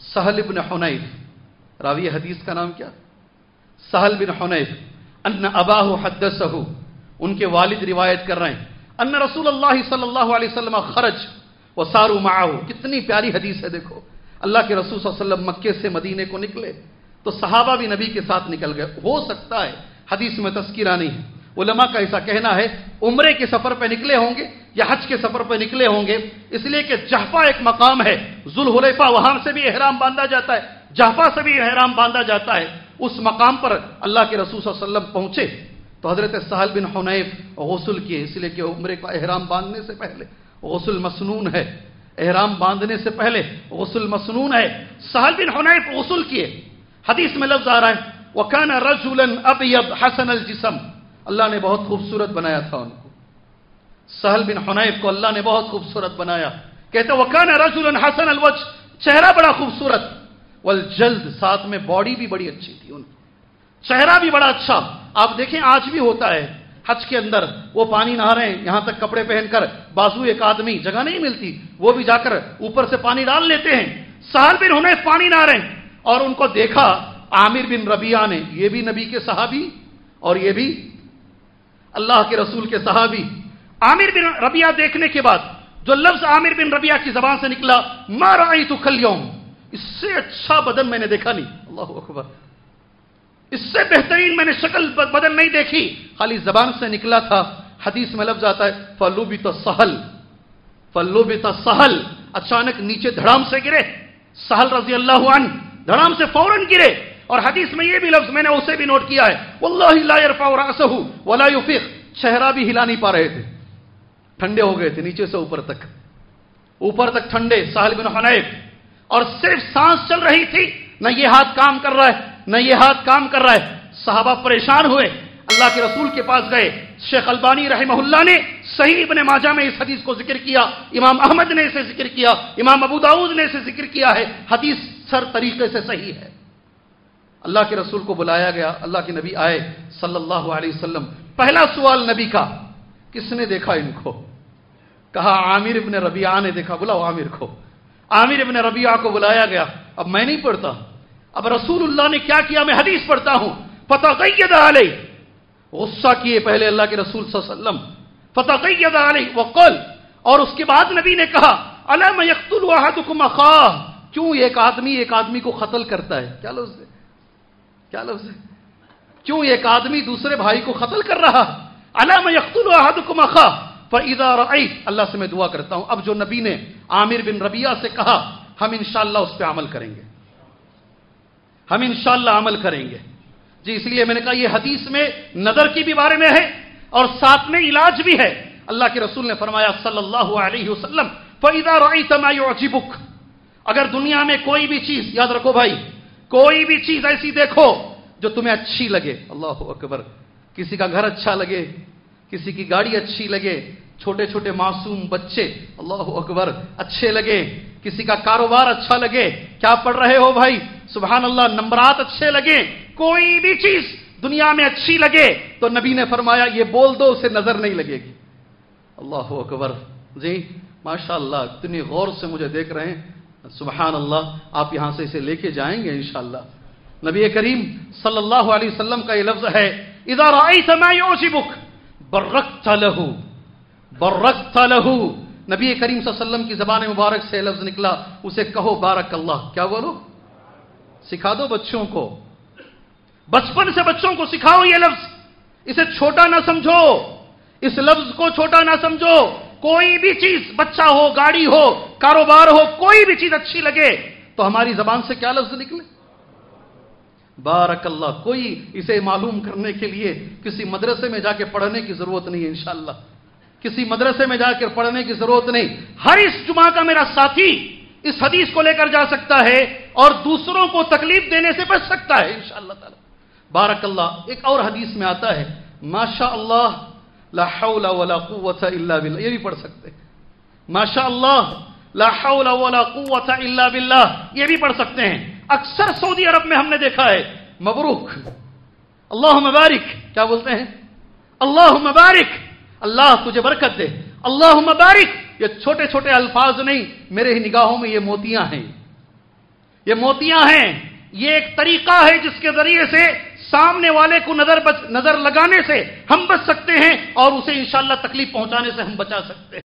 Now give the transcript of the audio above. सहल बिन हुनैफ, रावी हदीस का नाम क्या? सहल बिन हुनैफ। अन्न अबाहु हद्दसहु, उनके वालिद रिवायत कर रहे हैं, अन्न रसूलुल्लाह सल्लल्लाहु अलैहि वसल्लम खरज व सारू माहु। कितनी प्यारी हदीस है, देखो अल्लाह के रसूल सल्लल्लाहु अलैहि वसल्लम मक्के से मदीने को निकले तो सहाबा भी नबी के साथ निकल गए। हो सकता है हदीस में तस्कीरा नहीं है, उलमा का ऐसा कहना है उम्रे के सफर पर निकले होंगे या हज के सफर पर निकले होंगे, इसलिए कि जहफा एक मकाम है जुलहुलैफा, वहां से भी एहराम बांधा जाता है, जहफा से भी एहराम बांधा जाता है। उस मकाम पर अल्लाह के रसूल सल्लल्लाहु अलैहि वसल्लम पहुंचे तो हजरत सहल बिन हुनैफ गुस्ल किए, इसलिए कि उम्रे का एहराम बांधने से पहले गुस्ल मसनून है, एहराम बांधने से पहले गुस्ल मसनून है। सहल बिन हुनैफ गुस्ल किए। हदीस में लफ्ज आ रहा है वकान रजुलन अबयद हसन अल जिस्म, अल्लाह ने बहुत खूबसूरत बनाया था उनको, सहल बिन हुनैफ को अल्लाह ने बहुत खूबसूरत बनाया। कहते वकान रजुलन हसन अल वज, चेहरा बड़ा खूबसूरत, वल जल्द साथ में बॉडी भी बड़ी अच्छी थी उनकी, चेहरा भी बड़ा अच्छा। आप देखें आज भी होता है हज के अंदर, वो पानी नहा रहे हैं यहां तक कपड़े पहनकर, बाजू एक आदमी, जगह नहीं मिलती, वो भी जाकर ऊपर से पानी डाल लेते हैं। सहल बिन हुनैफ पानी नहा रहे हैं और उनको देखा आमिर बिन रबिया ने, ये भी नबी के सहाबी और ये भी अल्लाह के रसूल के सहाबी। आमिर बिन रबिया देखने के बाद जो लफ्ज आमिर बिन रबिया की जबान से निकला, मा रअयतु कल यौम, इससे अच्छा बदन मैंने देखा नहीं। अल्लाहू अकबर, इससे बेहतरीन मैंने शक्ल बदन नहीं देखी, खाली जबान से निकला था। हदीस में लफ्ज आता है फलुबित सहल, फलुबित सहल, अचानक नीचे धड़ाम से गिरे सहल रजी अल्लाहु अन्हु, धड़ाम से फौरन गिरे। और हदीस में यह भी लफ्ज मैंने उसे भी नोट किया है, वल्लाहि ला यरफउ रअसहु वला युफिक, चेहरा भी हिला नहीं पा रहे थे, ठंडे हो गए थे नीचे से ऊपर तक, ऊपर तक ठंडे सहल बिन हुनैफ। और सिर्फ सांस चल रही थी, न ये हाथ काम कर रहा है न ये हाथ काम कर रहा है। सहाबा परेशान हुए, अल्लाह के रसूल के पास गए। शेख अलबानी रहमहुल्लाह ने सही इब्ने माजा में इस हदीस को जिक्र किया, इमाम अहमद ने इसे जिक्र किया, इमाम अबू दाऊद ने इसे जिक्र किया है। हदीस सर तरीके से सही है। अल्लाह के रसूल को बुलाया गया, अल्लाह के नबी आए सल्लल्लाहु अलैहि वसल्लम। पहला सवाल नबी का, किसने देखा इनको? कहा आमिर इब्न रबिया ने देखा, बुलाओ आमिर को। आमिर इब्न रबिया को बुलाया गया। अब मैं नहीं पढ़ता, अब रसूलुल्लाह ने क्या किया मैं हदीस पढ़ता हूं। फतगय्यद अलैह, गुस्सा किए पहले अल्लाह के रसूल सल्लल्लाहु अलैहि वसल्लम, फतगय्यद अलैह वक़ल, और उसके बाद नबी ने कहा अलम यक़तुलु अहदुकुम अख़ाह, क्यों एक आदमी को कत्ल करता है? क्या लफ्ज़ है, क्या लफ्ज़ है, क्यों एक आदमी दूसरे भाई को कत्ल कर रहा है? अलम यक़तुलु अहदुकुम अख़ाह फइज़ा रअयत, अल्लाह से मैं दुआ करता हूं अब जो नबी ने आमिर बिन रबिया से कहा हम इंशाअल्लाह उस पर अमल करेंगे, हम इंशाअल्लाह अमल करेंगे जी। इसलिए मैंने कहा यह हदीस में नजर की भी बारे में है और साथ में इलाज भी है। अल्लाह के रसूल ने फरमाया सल्लल्लाहु अलैहि वसल्लम फइज़ा रअयत मा युअजिबुक, अगर दुनिया में कोई भी चीज, याद रखो भाई, कोई भी चीज ऐसी देखो जो तुम्हें अच्छी लगे। अल्लाहू अकबर, किसी का घर अच्छा लगे, किसी की गाड़ी अच्छी लगे, छोटे छोटे मासूम बच्चे, अल्लाह अकबर, अच्छे लगे, किसी का कारोबार अच्छा लगे, क्या पढ़ रहे हो भाई, सुभान अल्लाह, नंबरात अच्छे लगे, कोई भी चीज दुनिया में अच्छी लगे तो नबी ने फरमाया ये बोल दो उसे नजर नहीं लगेगी। अल्लाह अकबर जी, माशाल्लाह, इतनी गौर से मुझे देख रहे हैं, सुभान अल्लाह। आप यहां से इसे लेके जाएंगे इंशाल्लाह। नबी करीम सल्लल्लाहु अलैहि वसल्लम का ये लफ्ज है इज़ा रअयत मा युअजिबुक बर्रकत लहू, बर्रकत लहू। नबी करीम सल्लल्लाहु अलैहि वसल्लम की ज़बान मुबारक से लफ्ज निकला, उसे कहो बारक अल्लाह। क्या बोलो? सिखा दो बच्चों को, बचपन से बच्चों को सिखाओ ये लफ्ज, इसे छोटा ना समझो, इस लफ्ज को छोटा ना समझो। कोई भी चीज, बच्चा हो, गाड़ी हो, कारोबार हो, कोई भी चीज अच्छी लगे तो हमारी जबान से क्या लफ्ज निकले? बारकल्ला। कोई इसे मालूम करने के लिए किसी मदरसे में जाके पढ़ने की जरूरत नहीं है इंशाल्लाह, किसी मदरसे में जाकर पढ़ने की जरूरत नहीं। हर इस जुमा का मेरा साथी इस हदीस को लेकर जा सकता है और दूसरों को तकलीफ देने से बच सकता है इंशाल्लाह ताला। बारकल्ला। एक और हदीस में आता है माशाअल्लाह ला हौला वला कुव्वता इल्ला बिल्लाह, ये भी पढ़ सकते। माशाअल्लाह ला हौला वला कुव्वता इल्ला बिल्लाह, ये भी पढ़ सकते हैं। अक्सर सऊदी अरब में हमने देखा है मबरूक, अल्लाह मुबारक, क्या बोलते हैं, अल्लाह मुबारक, अल्लाह तुझे बरकत दे, अल्लाह मुबारक। ये छोटे छोटे अल्फाज नहीं, मेरे ही निगाहों में ये मोतियां हैं, ये मोतियां हैं, ये एक तरीका है जिसके जरिए से सामने वाले को नजर लगाने से हम बच सकते हैं और उसे इंशाअल्लाह तकलीफ पहुंचाने से हम बचा सकते हैं।